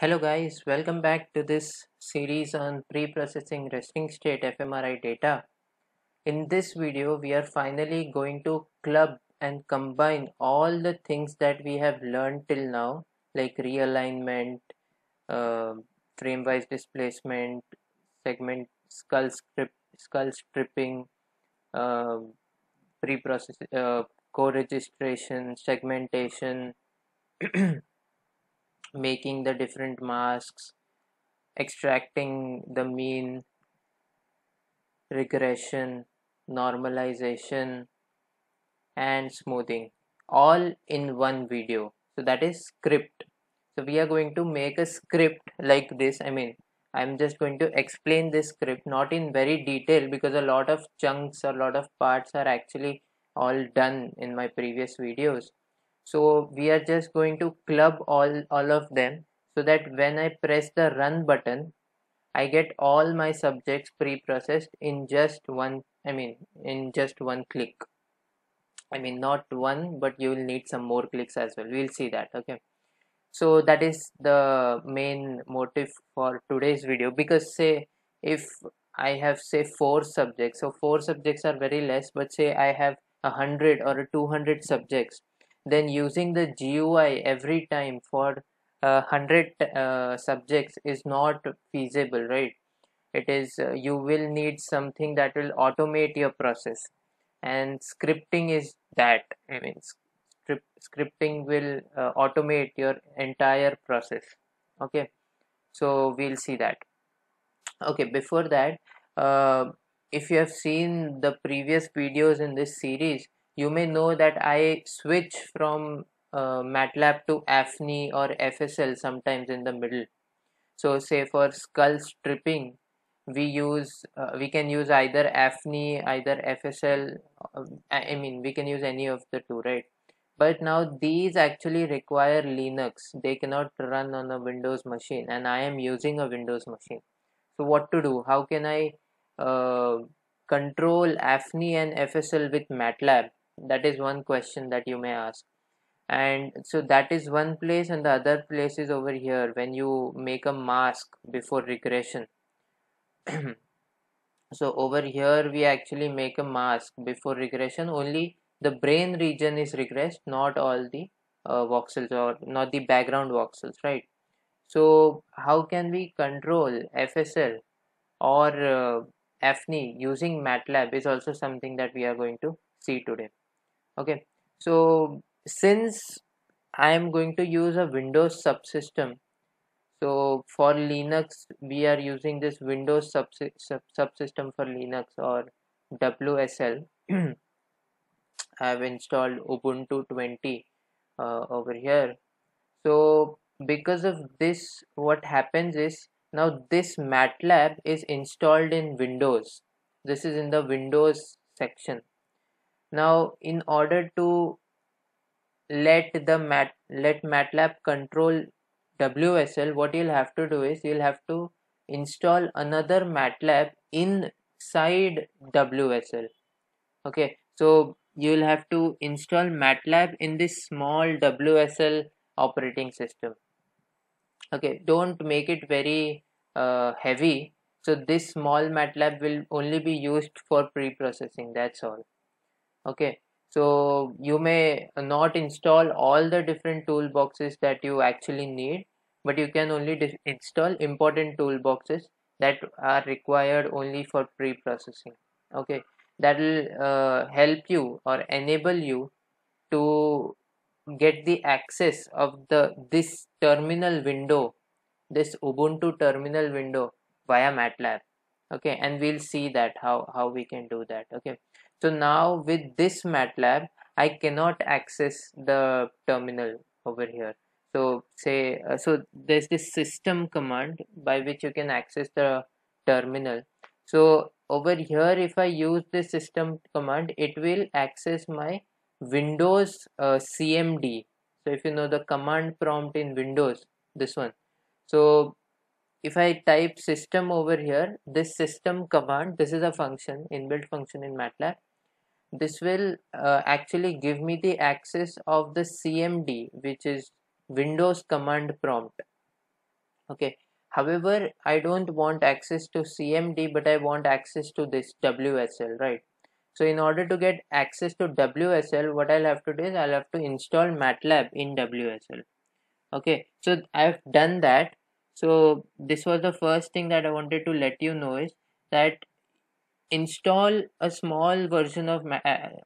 Hello guys, welcome back to this series on pre-processing resting state fMRI data. In this video, we are finally going to club and combine all the things that we have learned till now, like realignment, frame-wise displacement, segment skull stripping, pre-process, co-registration, segmentation, making the different masks, extracting the mean, regression, normalization, and smoothing, all in one video. So that is script. So we are going to make a script like this. I'm just going to explain this script, not in very detail, because a lot of chunks or a lot of parts are actually all done in my previous videos. So we are just going to club all of them so that when I press the run button, I get all my subjects pre-processed in just one, in just one click. Not one, but you will need some more clicks as well. We'll see that. Okay. So that is the main motive for today's video, because say if I have say 4 subjects, so 4 subjects are very less, but say I have 100 or 200 subjects, then using the GUI every time for 100 subjects is not feasible, right? It is you will need something that will automate your process, and scripting is that. Scripting will automate your entire process. Okay, so we'll see that. Okay, before that, if you have seen the previous videos in this series, you may know that I switch from MATLAB to AFNI or FSL sometimes in the middle. So say for skull stripping, we can use either AFNI, either FSL, we can use any of the two, right? But now these actually require Linux. They cannot run on a Windows machine, and I am using a Windows machine. So what to do? How can I control AFNI and FSL with MATLAB? That is one question that you may ask. And so that is one place, and the other place is over here when you make a mask before regression. So over here we actually make a mask before regression. Only the brain region is regressed, not all the voxels, or not the background voxels, right? So how can we control FSL or AFNI using MATLAB is also something that we are going to see today. Okay, so since I am going to use a Windows subsystem, so for Linux we are using this Windows subsystem for Linux, or WSL. I have installed Ubuntu 20 over here. So because of this, what happens is, now this MATLAB is installed in Windows. This is in the Windows section. Now in order to let MATLAB control WSL, what you'll have to do is you'll have to install another MATLAB inside WSL. Okay, so you'll have to install MATLAB in this small WSL operating system. Okay, don't make it very heavy. So this small MATLAB will only be used for pre-processing, that's all. Okay, so you may not install all the different toolboxes that you actually need, but you can only install important toolboxes that are required only for pre-processing. Okay, that will help you or enable you to get the access of this terminal window, this Ubuntu terminal window, via MATLAB. Okay, and we'll see that how we can do that. Okay, so now with this MATLAB I cannot access the terminal over here. So say so there's this system command by which you can access the terminal. So over here, if I use this system command, it will access my Windows CMD. So if you know the command prompt in Windows, this one. So if I type system over here, this system command, this is a function, inbuilt function in MATLAB. This will actually give me the access of the CMD, which is Windows command prompt. okay. However, I don't want access to CMD, but I want access to this WSL, right? So in order to get access to WSL, what I'll have to do is I'll have to install MATLAB in WSL. Okay, so I've done that. So this was the first thing that I wanted to let you know, is that install a small version of MATLAB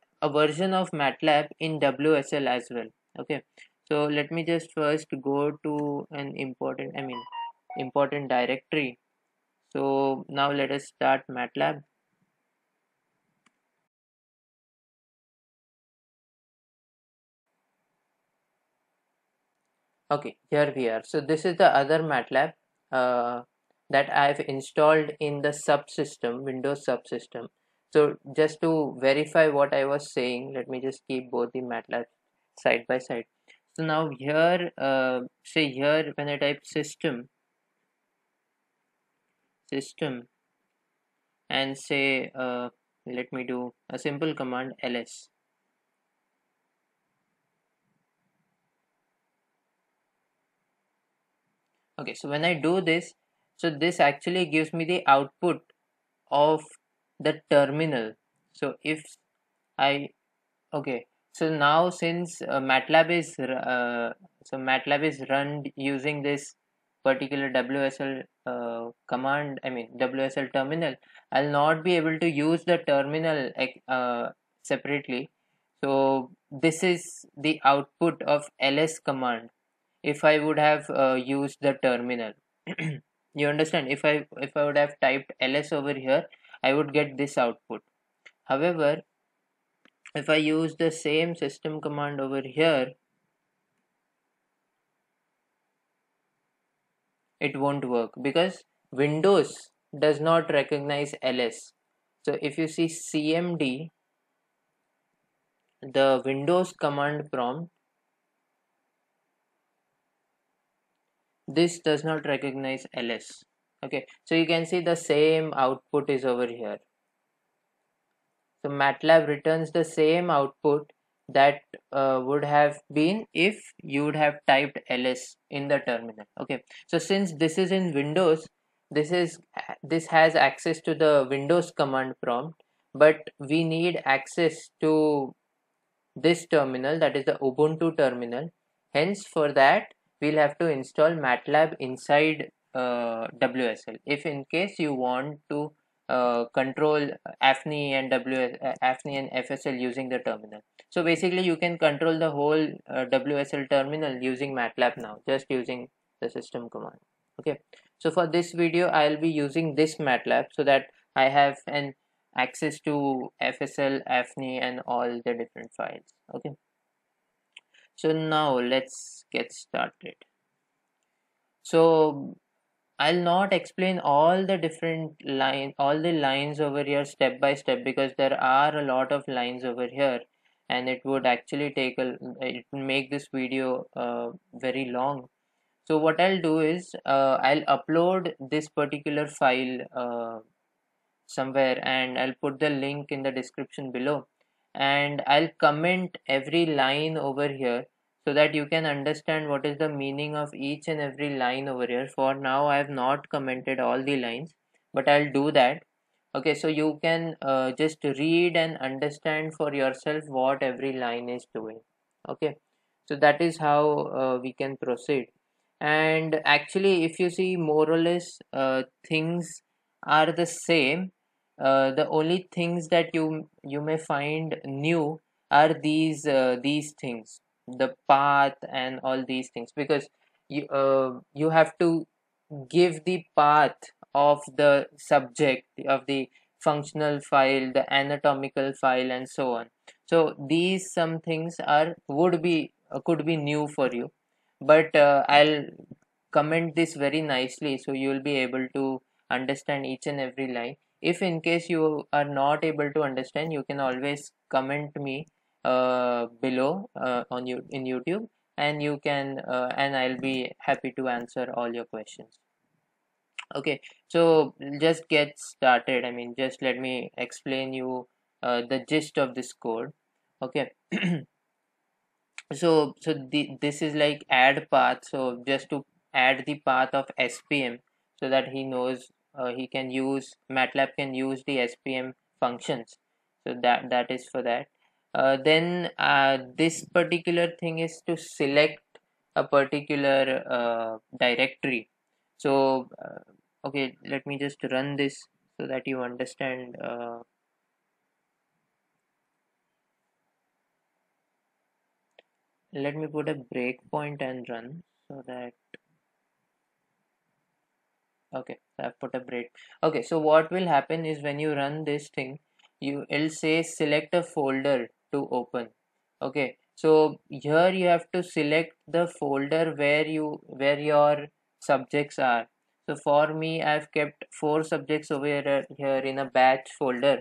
in WSL as well. Okay, so let me just first go to an important directory. So now let us start MATLAB. Okay, here we are. So this is the other MATLAB that I've installed in the subsystem, Windows subsystem. So just to verify what I was saying, let me just keep both the MATLAB side by side. So now here, say here when I type system and say let me do a simple command ls. Okay, so when I do this, so this actually gives me the output of the terminal. So if I, okay, so now since MATLAB is run using this particular WSL command, WSL terminal, I'll not be able to use the terminal separately. So this is the output of ls command if I would have used the terminal. You understand? If I would have typed ls over here, I would get this output. However, if I use the same system command over here, it won't work because Windows does not recognize ls. So if you see CMD, the Windows command prompt, this does not recognize ls. Okay, so you can see the same output is over here. So MATLAB returns the same output that would have been if you would have typed ls in the terminal. Okay, so since this is in Windows, this has access to the Windows command prompt, but we need access to this terminal, that is the Ubuntu terminal. Hence, for that we'll have to install MATLAB inside WSL if in case you want to control AFNI and FSL using the terminal. So basically you can control the whole WSL terminal using MATLAB now, just using the system command. Okay, so for this video I'll be using this MATLAB so that I have an access to FSL, AFNI and all the different files. Okay, so now let's get started. So I'll not explain all the different lines over here step by step, because there are a lot of lines over here and it would actually make this video very long. So what I'll do is I'll upload this particular file somewhere and I'll put the link in the description below, and I'll comment every line over here so that you can understand what is the meaning of each and every line over here. For now I have not commented all the lines, but I'll do that. Okay, so you can just read and understand for yourself what every line is doing. Okay, so that is how we can proceed. And actually if you see, more or less things are the same. The only things that you may find new are these things, the path and all these things, because you have to give the path of the subject of the functional file, the anatomical file and so on. So these some things are could be new for you, but I'll comment this very nicely so you will be able to understand each and every line. If in case you are not able to understand, you can always comment me below in YouTube, and you can and I'll be happy to answer all your questions. Okay, so just get started. Just let me explain you the gist of this code. Okay. So this is like add path. So just to add the path of SPM so that he knows he can use, MATLAB can use the SPM functions. So that is for that. Then this particular thing is to select a particular directory. So okay, let me just run this so that you understand. Let me put a breakpoint and run so that. Okay, I've put a break. Okay, so what will happen is when you run this thing, it'll say select a folder to open. Okay, so here you have to select the folder where your subjects are. So for me, I've kept 4 subjects over here in a batch folder.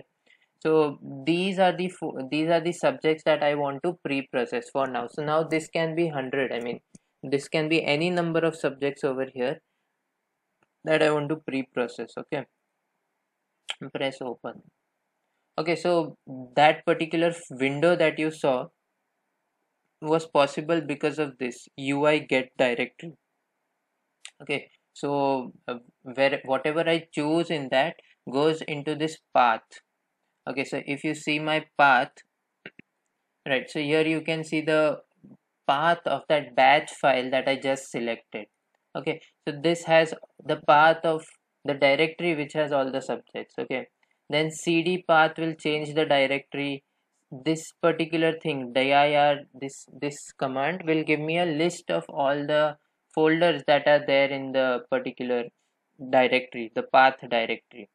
So these are the subjects that I want to pre-process for now. So now this can be 100. I mean, this can be any number of subjects over here that I want to pre-process. Okay, press open. Okay, so that particular window that you saw was possible because of this uigetdir directory. Okay, so whatever I choose in that goes into this path. Okay, so if you see my path, right, so here you can see the path of that batch file that I just selected. Okay, so this has the path of the directory which has all the subjects. Okay, then cd path will change the directory. This particular thing, dir, this command will give me a list of all the folders that are there in the particular directory, the path directory.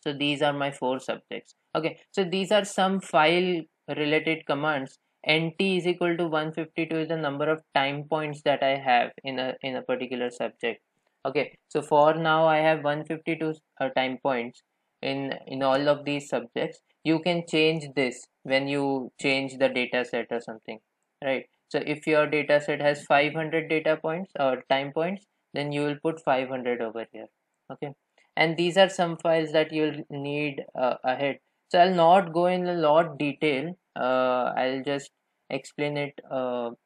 So these are my 4 subjects. Okay, so these are some file related commands. Nt is equal to 152 is the number of time points that I have in a particular subject. Okay, so for now I have 152 time points in all of these subjects. You can change this when you change the data set or something, right? So if your data set has 500 data points or time points, then you will put 500 over here. Okay, and these are some files that you'll need ahead. So I'll not go in a lot of detail. I'll just explain it. I'll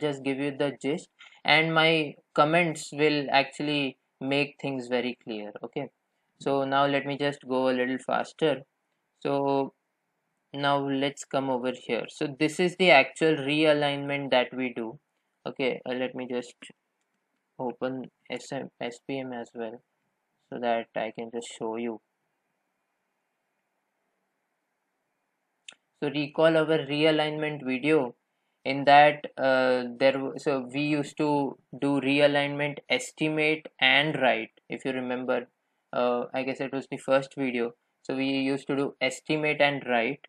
just give you the gist, and my comments will actually make things very clear. Okay, so now let me just go a little faster. So now let's come over here. So this is the actual realignment that we do. Okay, let me just open SPM as well so that I can just show you. So recall our realignment video. In that so we used to do realignment, estimate and write. If you remember, I guess it was the first video. So we used to do estimate and write.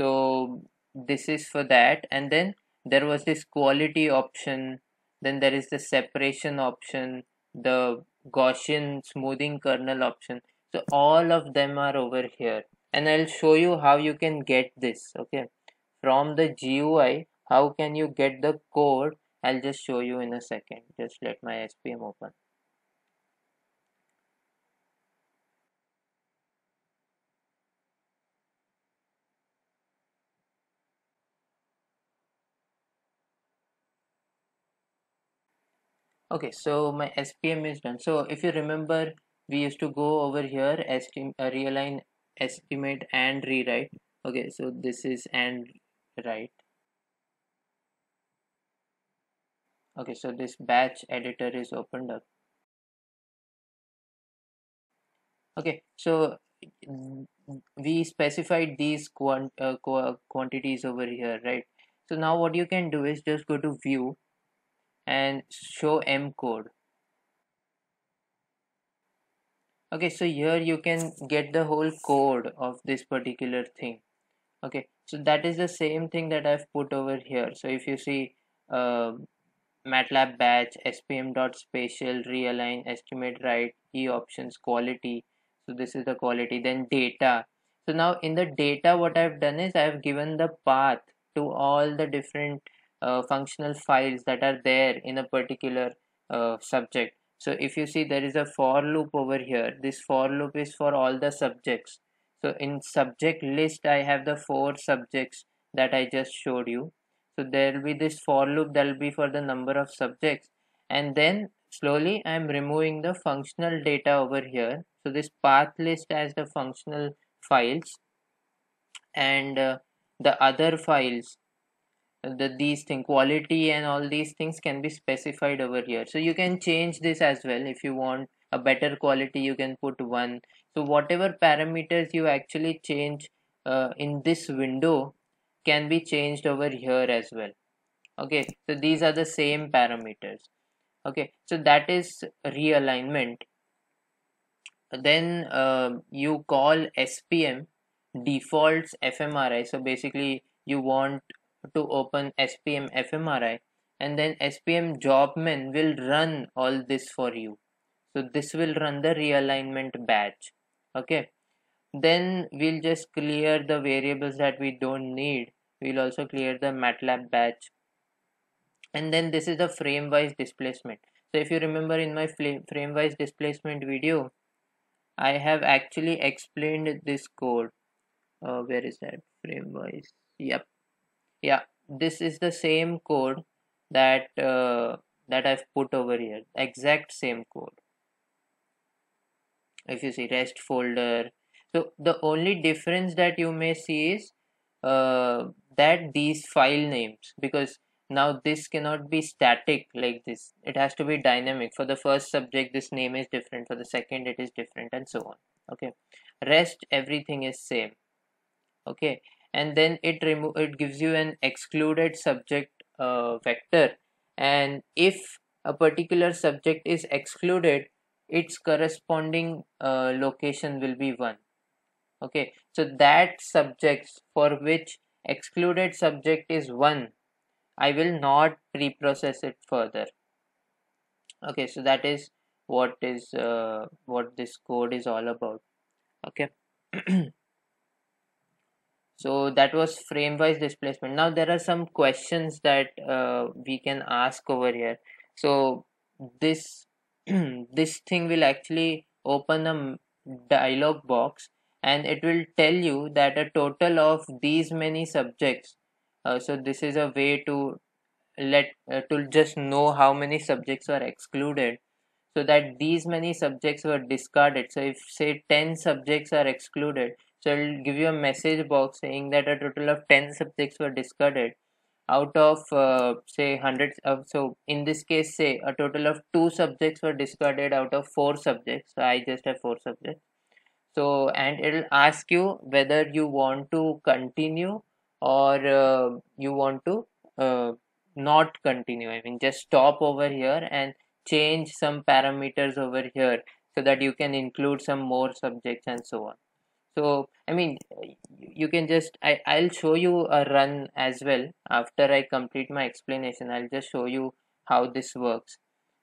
So this is for that. And then there was this quality option. Then there is the separation option, the Gaussian smoothing kernel option. So all of them are over here. And I'll show you how you can get this. Okay, from the GUI, how can you get the code? I'll just show you in a second. Just let my SPM open. Okay, so my SPM is done. So if you remember, we used to go over here, realign, estimate and rewrite. Okay, so this is and write. Okay, so this batch editor is opened up. Okay, so we specified these quantities over here, right? So now what you can do is just go to view and show M code. Okay, so here you can get the whole code of this particular thing. Okay, so that is the same thing that I've put over here. So if you see MATLAB batch, spm.spatial, realign, estimate, write, e options, quality. So this is the quality, then data. So now in the data, what I've done is I've given the path to all the different functional files that are there in a particular subject. So if you see, there is a for loop over here. This for loop is for all the subjects. So in subject list, I have the 4 subjects that I just showed you. So there will be this for loop that will be for the number of subjects, and then slowly I am removing the functional data over here. So this path list as the functional files, and the other files, these things, quality and all these things can be specified over here. So you can change this as well. If you want a better quality, you can put 1. So whatever parameters you actually change in this window can be changed over here as well. Okay, so these are the same parameters. Okay, so that is realignment. Then you call SPM defaults fMRI. So basically you want to open SPM fMRI, and then SPM jobman will run all this for you. So this will run the realignment batch. Okay, then we'll just clear the variables that we don't need. We'll also clear the MATLAB batch. And then this is the frame wise displacement. So if you remember in my frame wise displacement video, I have actually explained this code. Where is that frame wise? Yep. Yeah, this is the same code that that I've put over here, exact same code. If you see rest folder, so the only difference that you may see is that these file names, because now this cannot be static like this, it has to be dynamic. For the first subject this name is different, for the second it is different, and so on. Okay, rest everything is same. Okay, and then it gives you an excluded subject vector, and if a particular subject is excluded, its corresponding location will be 1. Okay, so that subjects for which excluded subject is 1, I will not pre-process it further. Okay, so that is what this code is all about. Okay. So that was frame wise displacement. Now there are some questions that we can ask over here. So this this thing will actually open a dialog box, and it will tell you that a total of these many subjects. So this is a way to just know how many subjects are excluded, so that these many subjects were discarded. So if say 10 subjects are excluded, so it will give you a message box saying that a total of 10 subjects were discarded out of say 100. So in this case, say a total of 2 subjects were discarded out of 4 subjects. So I just have 4 subjects. So, and it will ask you whether you want to continue or you want to not continue. I mean, just stop over here and change some parameters over here so that you can include some more subjects and so on. So, I mean, you can just, I'll show you a run as well. After I complete my explanation, I'll just show you how this works,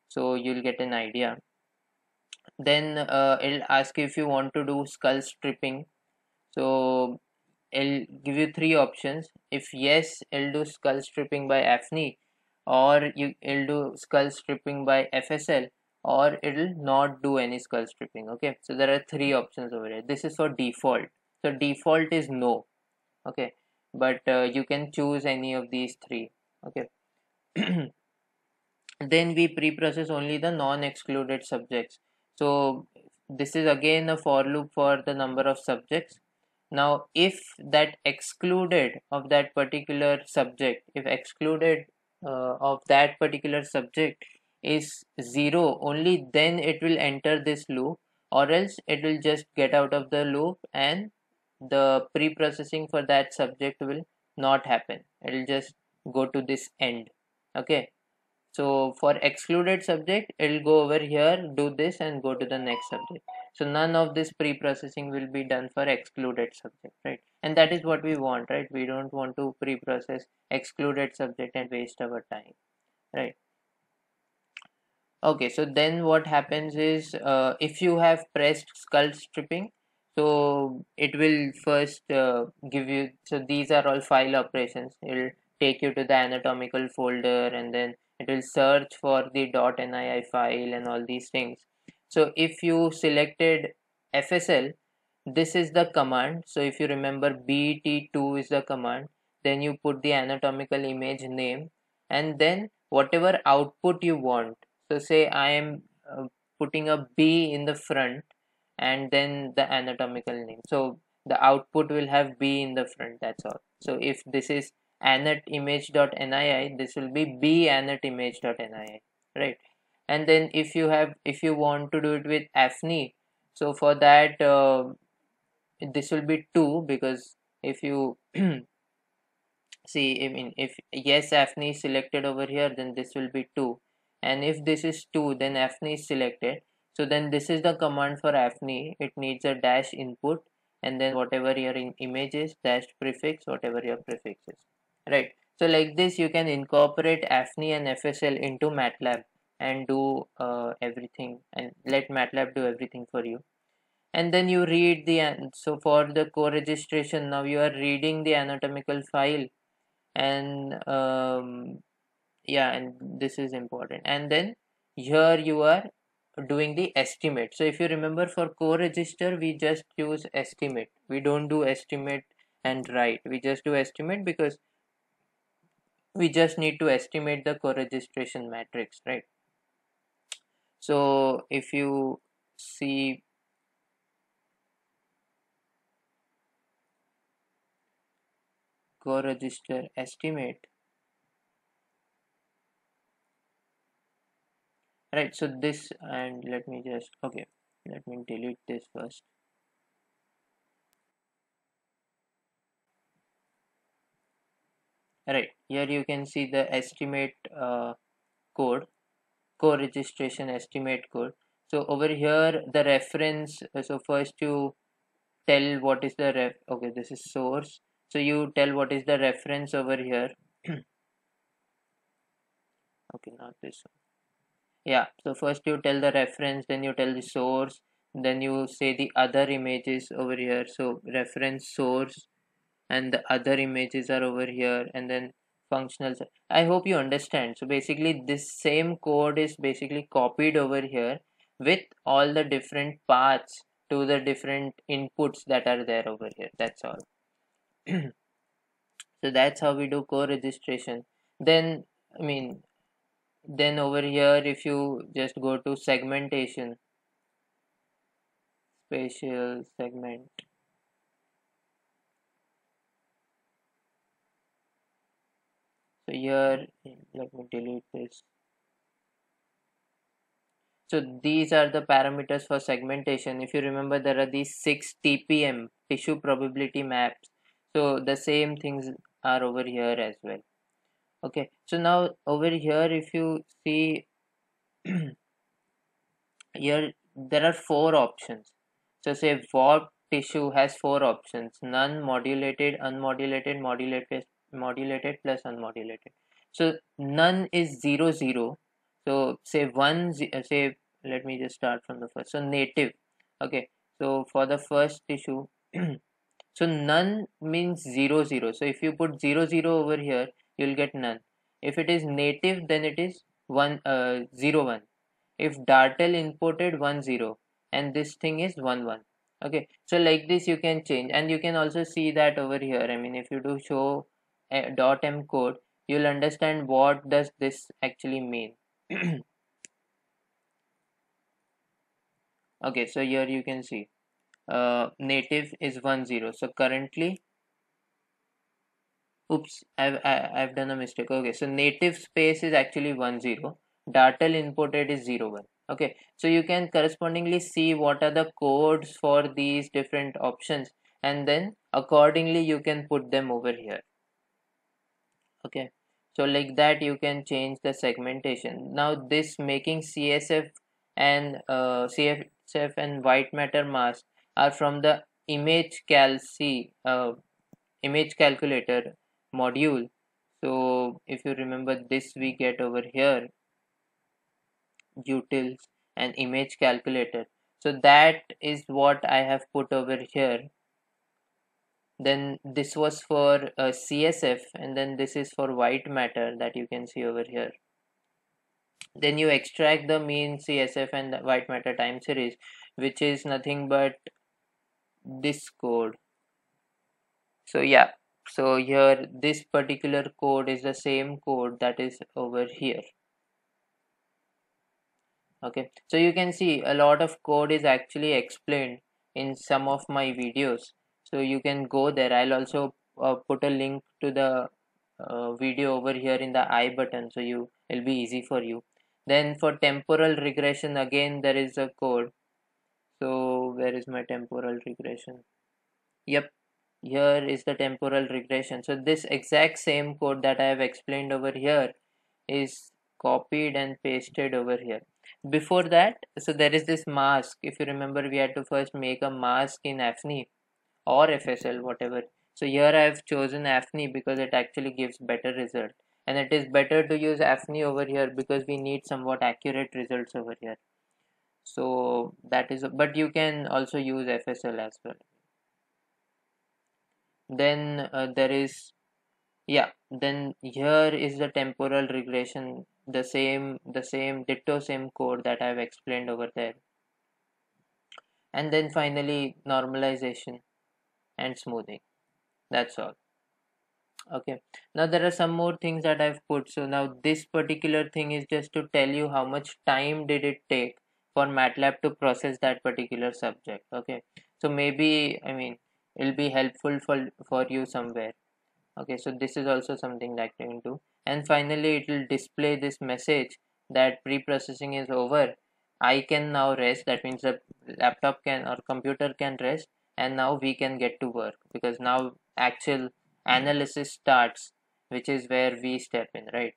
so you'll get an idea. Then it'll ask you if you want to do skull stripping. So it'll give you 3 options. If yes, it'll do skull stripping by AFNI, or it'll do skull stripping by FSL, or it'll not do any skull stripping. Okay, so there are 3 options over here. This is for default. So default is no. Okay, but you can choose any of these 3. Okay. Then we pre-process only the non-excluded subjects. So this is again a for loop for the number of subjects. Now if that excluded of that particular subject, if excluded of that particular subject is 0, only then it will enter this loop, or else it will just get out of the loop and the pre-processing for that subject will not happen. It will just go to this end. Okay, so for excluded subject, it will go over here, do this, and go to the next subject. So none of this pre-processing will be done for excluded subject, right? And that is what we want, right? We don't want to pre-process excluded subject and waste our time, right? Okay, so then what happens is if you have pressed skull stripping, so it will first give you, so these are all file operations. It will take you to the anatomical folder, and then it will search for the .nii file and all these things. So if you selected FSL, this is the command. So if you remember, BET2 is the command. then you put the anatomical image name and then whatever output you want. So say I am putting a B in the front and then the anatomical name. So the output will have B in the front, that's all. So if this is anatimage.nii, this will be b anatimage.nii, right? And then if you want to do it with AFNI, so for that this will be 2, because if you see, I mean, if yes AFNI is selected over here, then this will be 2, and if this is 2, then AFNI is selected. So then this is the command for AFNI. It needs a dash input and then whatever your image is, dash prefix, whatever your prefix is, right? So like this you can incorporate AFNI and FSL into MATLAB and do everything, and let MATLAB do everything for you. And then you read the, so for the co-registration, now you are reading the anatomical file, and yeah, and this is important. And then here you are doing the estimate. So if you remember, for co-register we just use estimate, we don't do estimate and write, we just do estimate because we just need to estimate the co-registration matrix, right? So if you see, co-register estimate, right? So this, and let me just, okay, let me delete this first. Right, here you can see the estimate code, co-registration estimate code. So over here the reference, so first you tell what is the ref, okay, this is source, so you tell what is the reference over here. Okay, not this one. Yeah, so first you tell the reference, then you tell the source, then you say the other images over here. So reference, source, and the other images are over here, and then functional. I hope you understand. So basically this same code is basically copied over here with all the different paths to the different inputs that are there over here, that's all. So that's how we do co-registration. Then I mean, then over here if you just go to segmentation, spatial segment, so here let me delete this. So these are the parameters for segmentation. If you remember, there are these 6 TPM tissue probability maps, so the same things are over here as well. Okay, so now over here if you see, here there are 4 options. So say warped tissue has 4 options: none, modulated, unmodulated, modulated plus unmodulated. So none is 0, 0. So say 1, say, let me just start from the first. So native. Okay, so for the first tissue, so none means 0, 0. So if you put 0, 0 over here, you'll get none. If it is native, then it is 1, 0, 1. If DARTEL imported, 1, 0, and this thing is 1, 1. Okay, so like this you can change, and you can also see that over here. I mean, if you do show a .m code, you'll understand what does this actually mean. Okay, so here you can see native is 1, 0. So currently, oops, I've done a mistake. Okay, so native space is actually 1, 0. DARTEL imported is 0, 1. Okay, so you can correspondingly see what are the codes for these different options, and then accordingly you can put them over here. Okay, so like that you can change the segmentation. Now this making CSF and white matter mass are from the image calculator module. So if you remember, this we get over here, utils and image calculator. So that is what I have put over here. Then this was for CSF, and then this is for white matter that you can see over here. Then you extract the mean CSF and the white matter time series, which is nothing but this code. So yeah, So here this particular code is the same code that is over here. Okay, so you can see a lot of code is actually explained in some of my videos, so you can go there. I'll also put a link to the video over here in the I button, so you it'll be easy for you. Then for temporal regression, again there is a code. So where is my temporal regression? Yep, here is the temporal regression. So this exact same code that I have explained over here is copied and pasted over here. Before that, so there is this mask. If you remember, we had to first make a mask in AFNI or FSL, whatever. So here I have chosen AFNI because it actually gives better result, and it is better to use AFNI over here because we need somewhat accurate results over here. So that is, but you can also use FSL as well. Then there is, yeah, then here is the temporal regression, the same ditto same code that I have explained over there. And then finally normalization and smoothing. That's all. Okay, now there are some more things that I've put. So now this particular thing is just to tell you how much time did it take for MATLAB to process that particular subject. Okay, so maybe, I mean, it'll be helpful for you somewhere. Okay, so this is also something that you can do. And finally, it will display this message that pre-processing is over. I can now rest. That means the laptop can, or computer can rest, and now we can get to work, because now actual analysis starts, which is where we step in, right?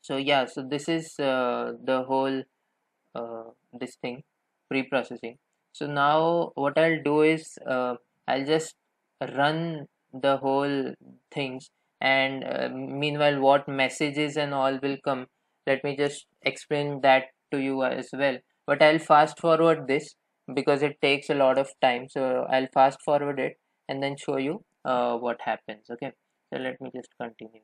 So yeah, so this is the whole this thing, pre-processing. So now what I'll do is I'll just run the whole things, and meanwhile what messages and all will come, let me just explain that to you as well. But I'll fast forward this because it takes a lot of time, so I'll fast forward it and then show you what happens. Okay, so let me just continue.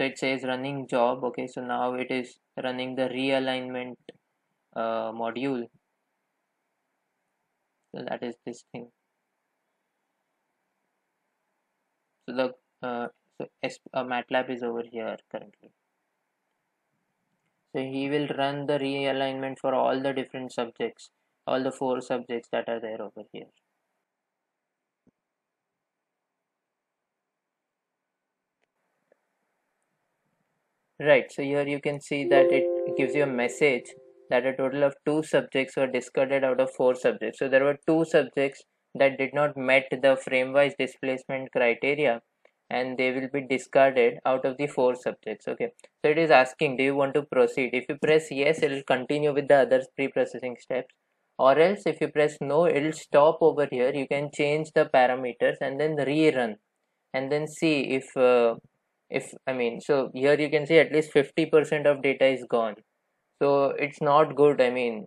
So it says running job. Okay, so now it is running the realignment module. So that is this thing. So the MATLAB is over here currently. So he will run the realignment for all the different subjects, all the 4 subjects that are there over here. Right, so here you can see that it gives you a message that a total of 2 subjects were discarded out of 4 subjects. So there were 2 subjects that did not met the frame-wise displacement criteria, and they will be discarded out of the 4 subjects. Okay, so it is asking, do you want to proceed? If you press yes, it will continue with the other pre-processing steps, or else if you press no, it will stop over here. You can change the parameters and then rerun and then see if I mean, so here you can see at least 50% of data is gone. So it's not good. I mean,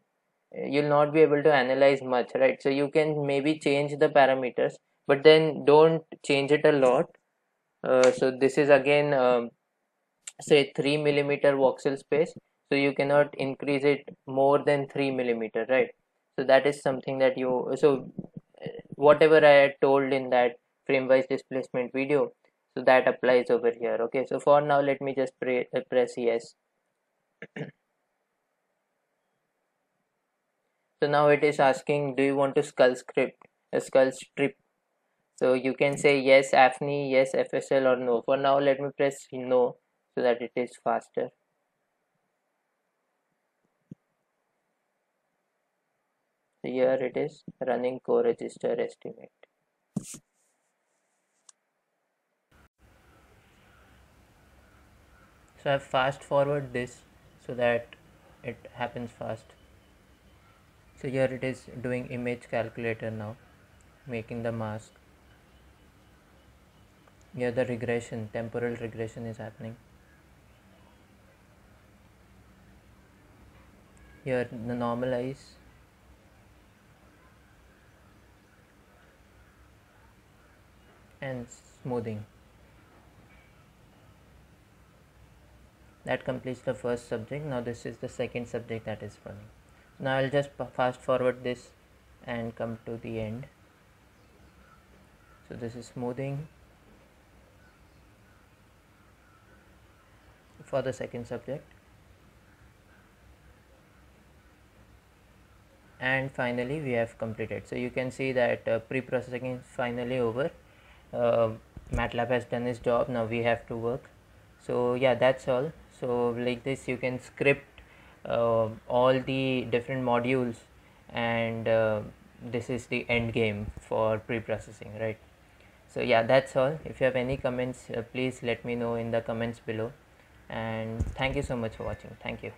you'll not be able to analyze much, right? So you can maybe change the parameters, but then don't change it a lot. So this is again say 3 millimeter voxel space, so you cannot increase it more than 3 millimeter, right? So that is something that you, so whatever I had told in that frame-wise displacement video, so that applies over here. Okay, so for now let me just press yes. So now it is asking, do you want to skull strip? So you can say yes AFNI, yes FSL, or no. For now let me press no so that it is faster. So here it is running co-register estimate. So I fast forward this so that it happens fast. So here it is doing image calculator now, making the mask. Here the regression, temporal regression is happening. Here the normalize. And smoothing. That completes the first subject. Now this is the second subject that is running. Now I'll just fast forward this and come to the end. So this is smoothing for the second subject. And finally we have completed. So you can see that pre-processing is finally over. MATLAB has done its job. Now we have to work. So yeah, that's all. So like this you can script all the different modules, and this is the end game for pre-processing, right? So yeah, that's all. If you have any comments, please let me know in the comments below, and thank you so much for watching. Thank you.